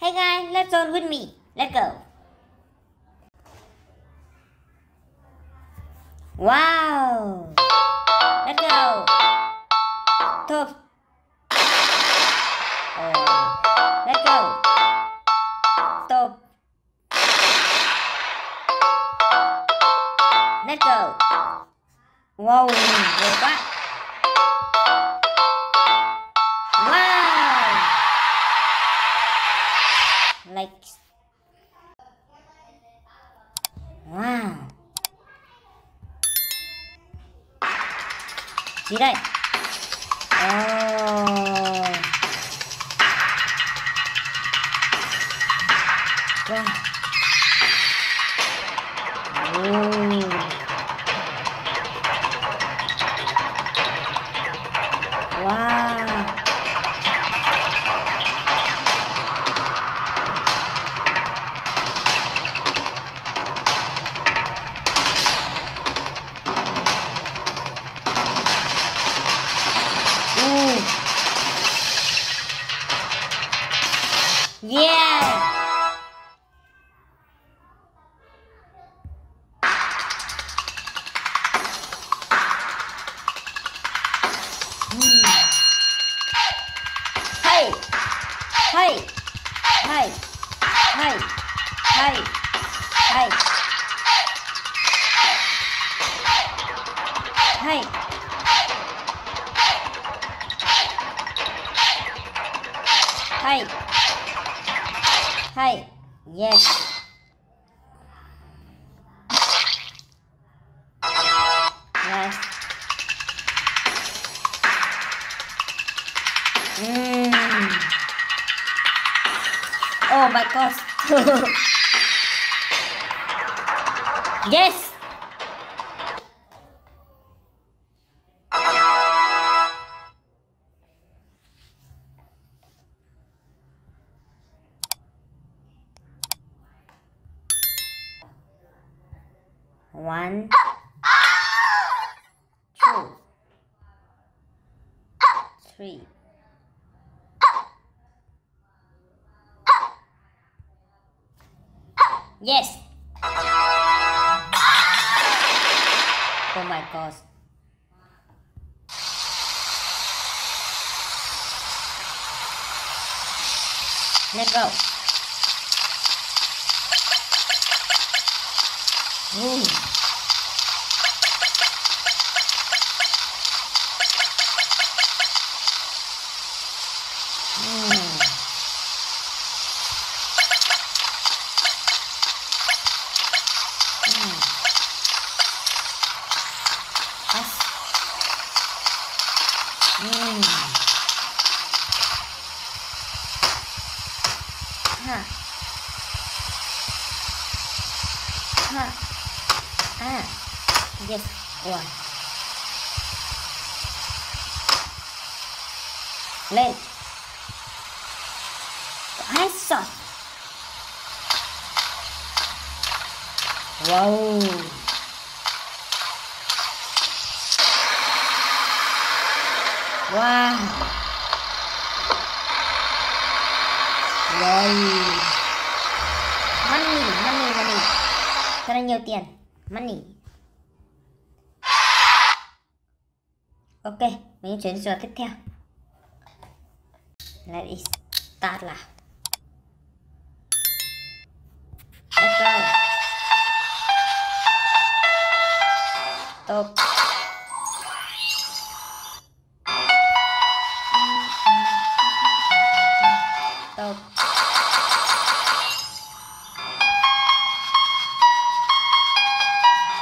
Hey guys, let's roll with me. Let's go. Wow. Let's go. Top. Let's go. Top. Let's go. Wow, đẹp quá. Like, wow, gì đây? Oh, wow, oh, wow. Yeah. Hey. Hey. Hey. Hey. Hey. Hey. Hey. Hey. Hi, yes. Yes. Oh my gosh. Yes. One, two, three, yes. Oh my gosh. Let's go. Ooh. Ah, yes, one. Late. I saw. Wow. Wow. Wow. Money, money, money. Rất là nhiều tiền. Money. Ok, mình chuyển trò tiếp theo. Let's start là. Let's go. Top. Top.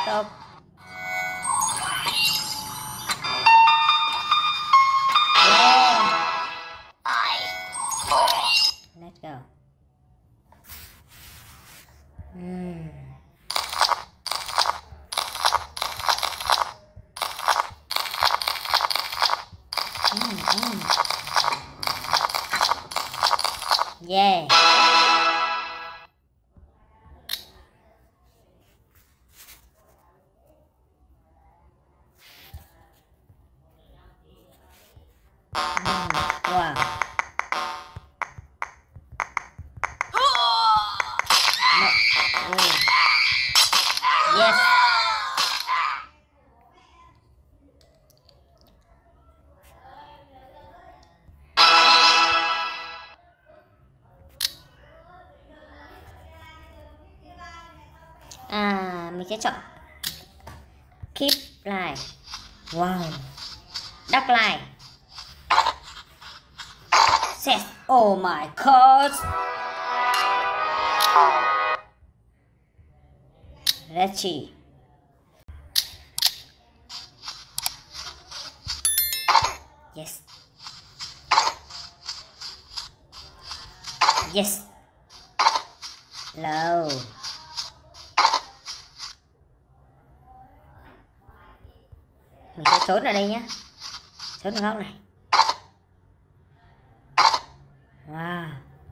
Top. Yeah. Let's go. Yeah. Wow. Mình sẽ chọn keep line. Wow, dark line set. Oh my god, Reggie. Yes. Yes. Low. Mình sẽ trốn ở đây nhé. Trốn ở góc này. Wow.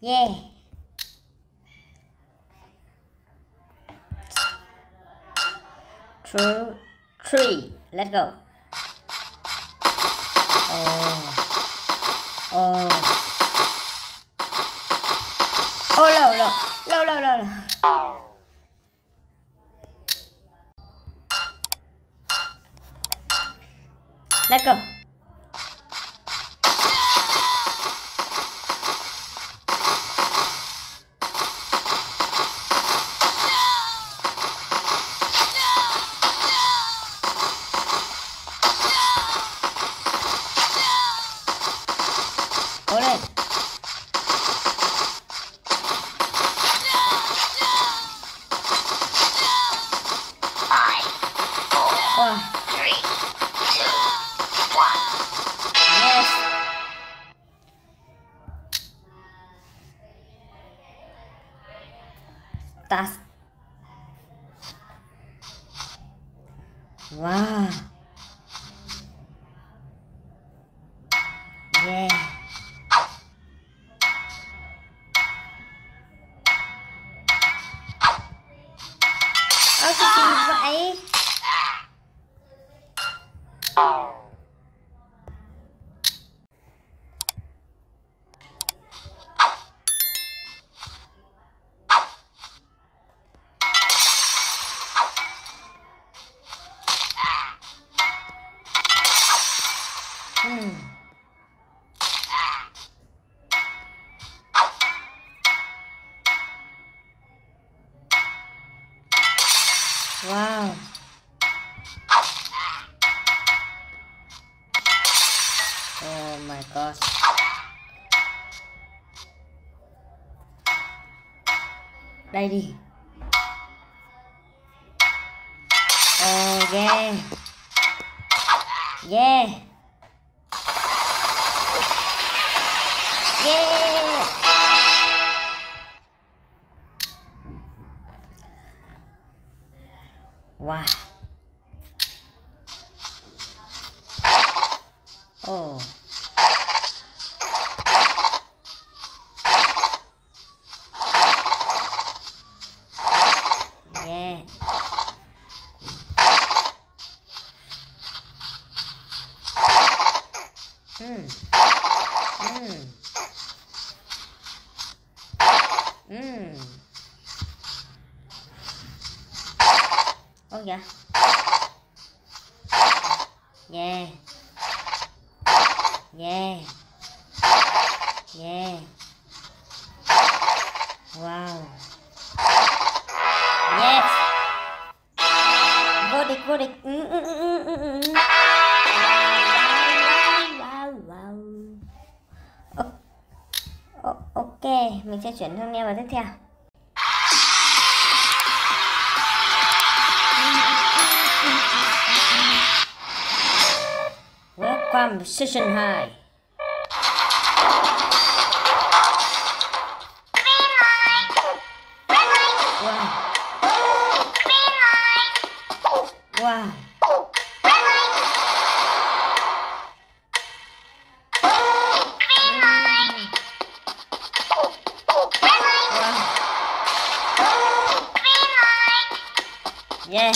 Yeah. True. Tree. Let's go. Low. Let's go. That's... Wow. Yeah. Ơ cái gì vậy? Wow. Oh my gosh. Đây đi. Oh yeah. Yeah. Yeah. Wow. Oh. Yeah. Oh yeah. Yeah. Yeah. Yeah. Wow. Yes. Vô địch. Wow. Ok, mình sẽ chuyển sang nghe bài tiếp theo. conversation high. Wow. Yeah.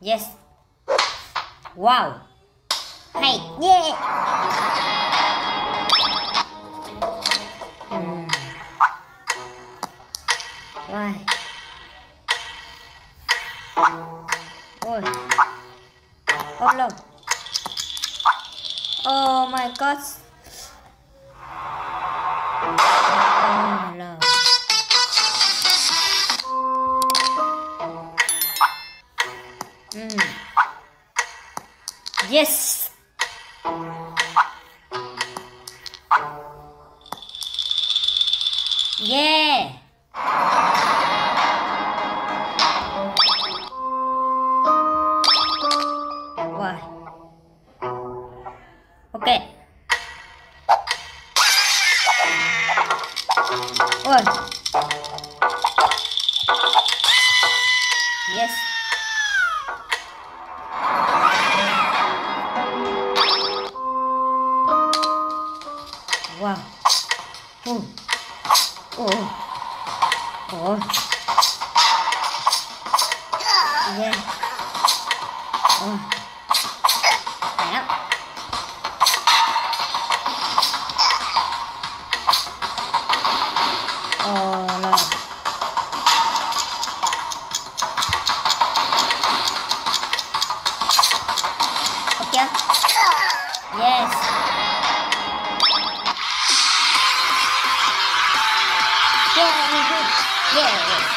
Yes. Wow. Hey. Yeah. Right. Oh no. Oh my God. Oh no. Yes. Yeah. Why? Okay. What? Yes. Wow. Oh. Oh. Oh. Yeah. Oh. Yeah. Oh no. Okay. Yes.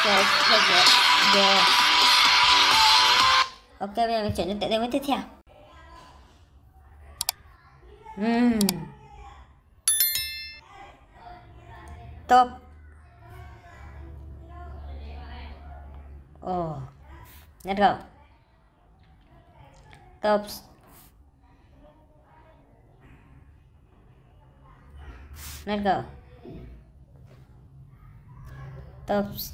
Yeah. Ok, bây giờ mình chuyển đến tựa game tiếp theo. Top. Oh. Let's go. Tops. Let's go. Tops.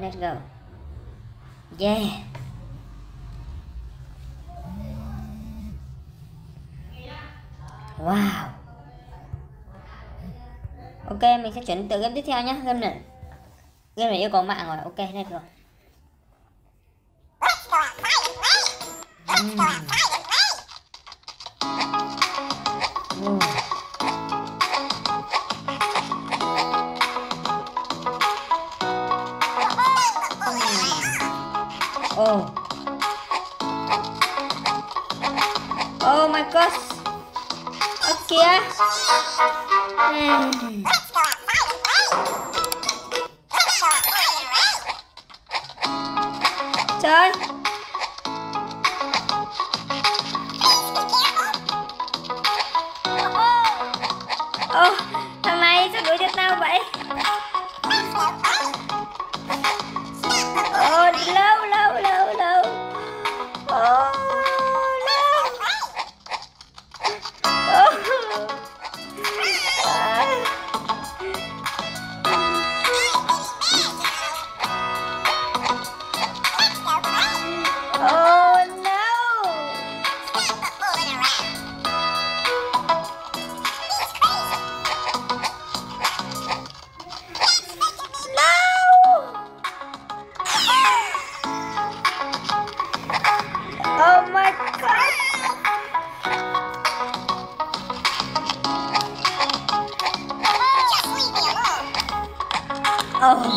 Let's go. Yeah. Wow. Ok, mình sẽ chuyển tựa game tiếp theo nhé. Game này yêu cầu mạng rồi. Ok, let's go. Oh. Oh my gosh. Okay. Trời. Oh, thằng này sao đuổi được tao vậy? Ok, mình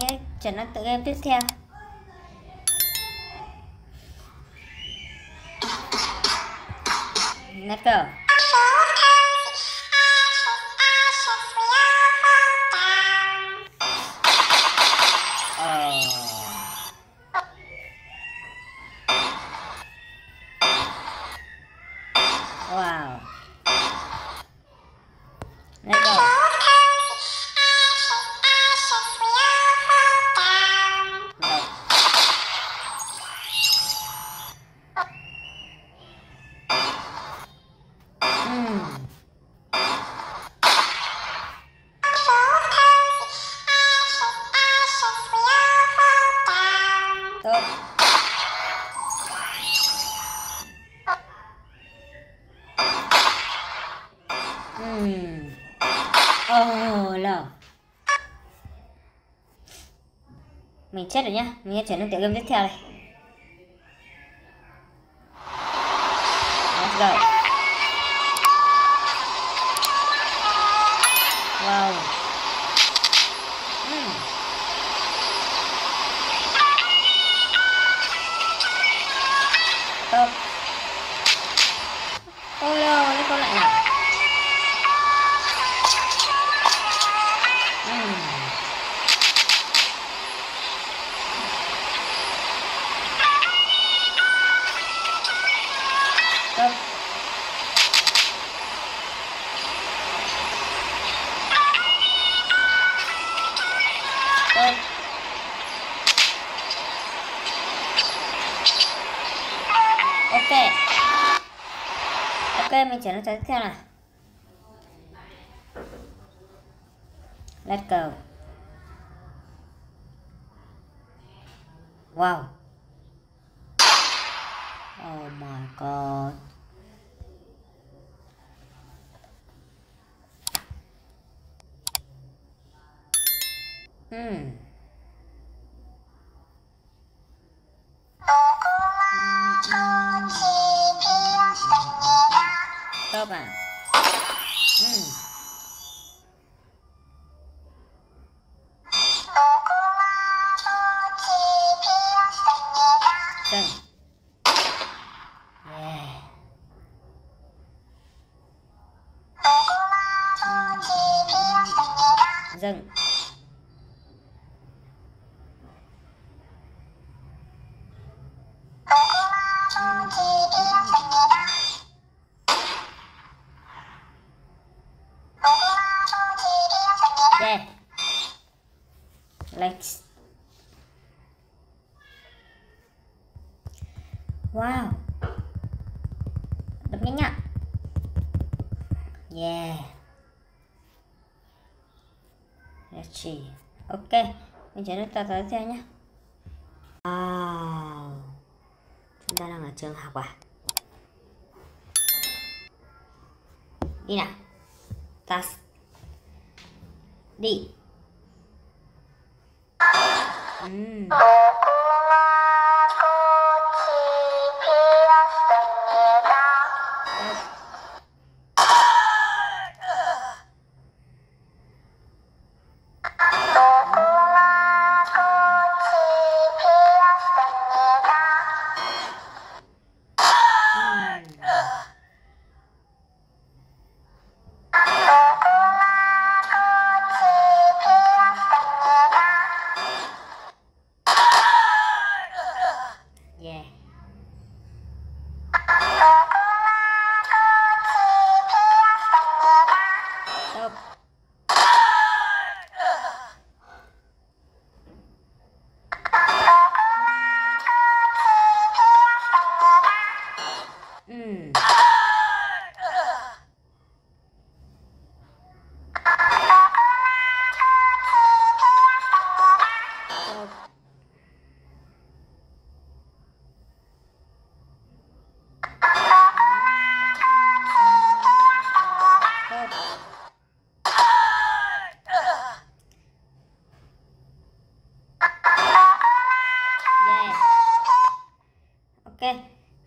sẽ chuyển sang tựa game tiếp theo. Let's go. Wow. Let's go. Oh, no. Mình chết rồi nhá. Mình sẽ chuyển sang tựa game tiếp theo này. Let's go. Wow. Top. Oh no, lấy con lại nào. Ok, mình chuyển sang tiếp theo này. Let's go. Wow. Oh my god. Top à? Okay. Yeah. Dừng. Let's. Wow. Đập nhanh ạ. Yeah. Let's see. Ok, mình chuyển sang tựa tiếp theo nhé. Wow. Chúng ta đang ở trường học à? Đi nào. Tas. Đi.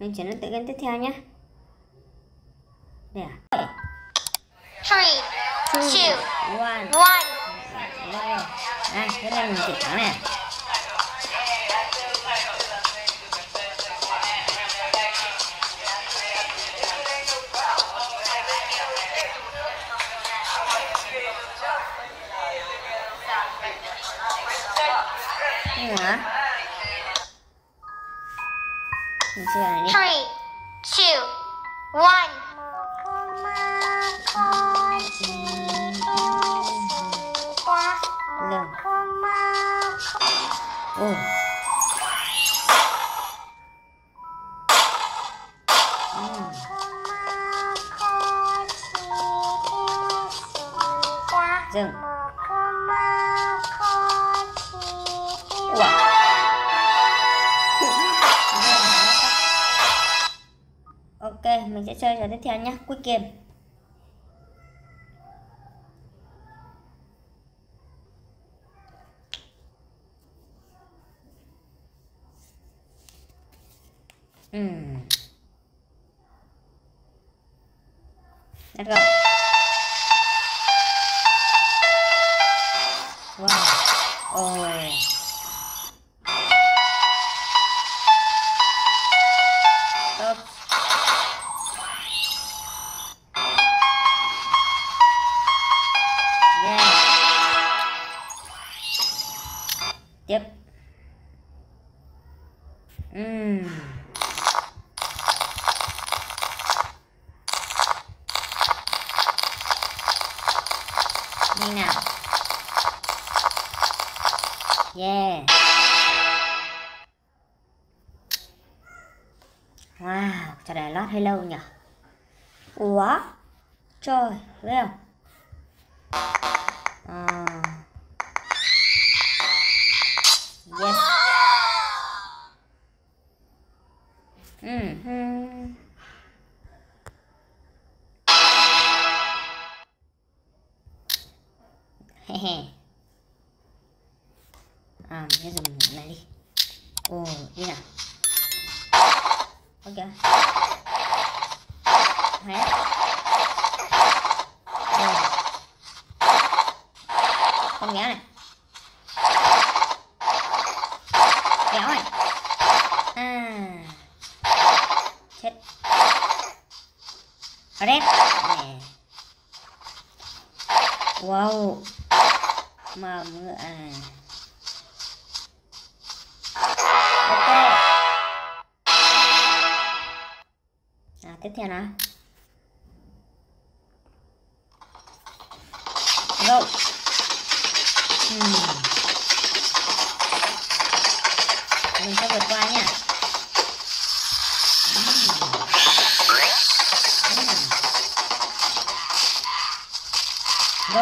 Mình chuyển lên tựa game tiếp theo nhé. Đây à. 3, 2, 1. Đây. Đây, cái này mình chỉ thắng này. Dừng. Wow. Ok, mình sẽ chơi trò tiếp theo nhé. Quick game. Let's go. Wow. Ôi. Stop. Yeah. Tiếp. Đi nào. Yeah. Wow, trò này lót hơi lâu nhỉ. Ủa. Trời, thấy không? Yes. À, mình sẽ dùng này đi. Ồ, đi nào. Ok. Đấy. Không ngã này. Kéo này. À. Chết. Ở đây. Wow. Mà ngựa này. Tiếp theo nào. Go. Mình sẽ vượt qua nha. Go.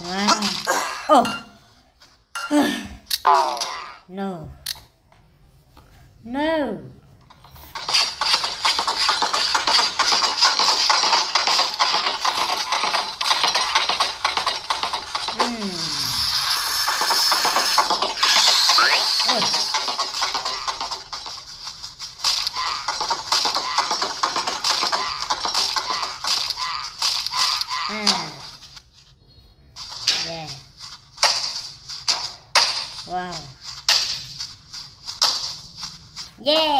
Wow. Oh. No. No. Yeah.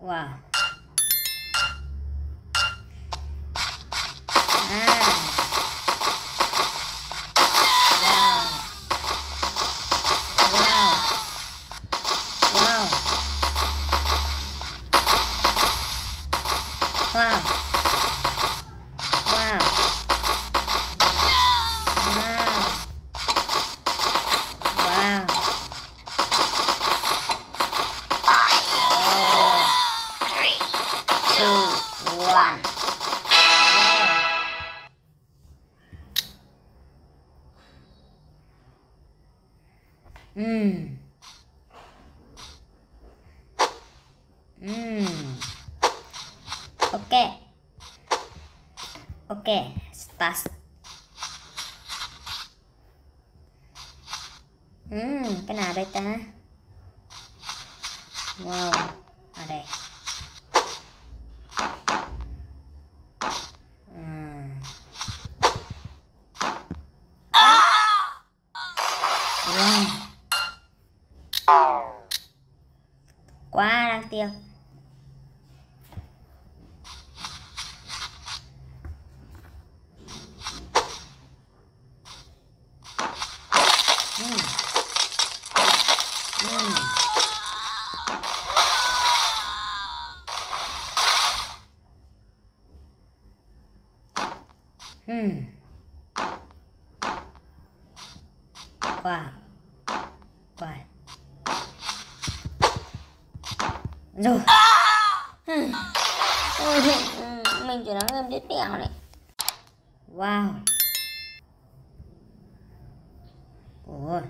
Wow. Yeah. Wow. Ok. pasta. Cái nào đây ta? Wow, ở đây. Quá đáng tiếc. Wow. Rồi. Mình chỉ nói ngâm đến tẹo này. Wow. Ôi.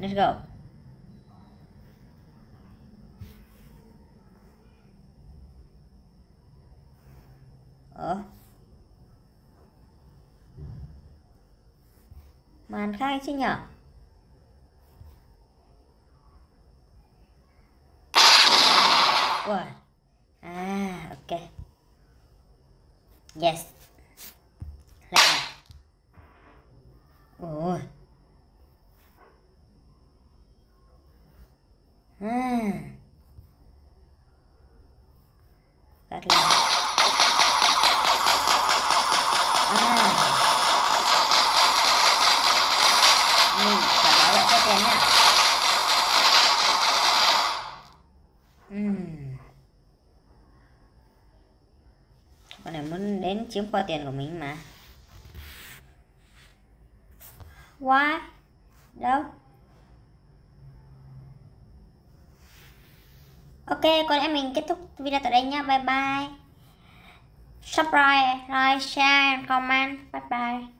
Let's go. Màn khai chứ nhở? Ok. Yes. Lại. Các loại mình phải bảo vệ cho kèm nha. Con này muốn đến chiếm qua tiền của mình mà. Why? Đâu? Ok, con em mình kết thúc video tại đây nha. Bye bye. Subscribe, like, share, comment. Bye bye.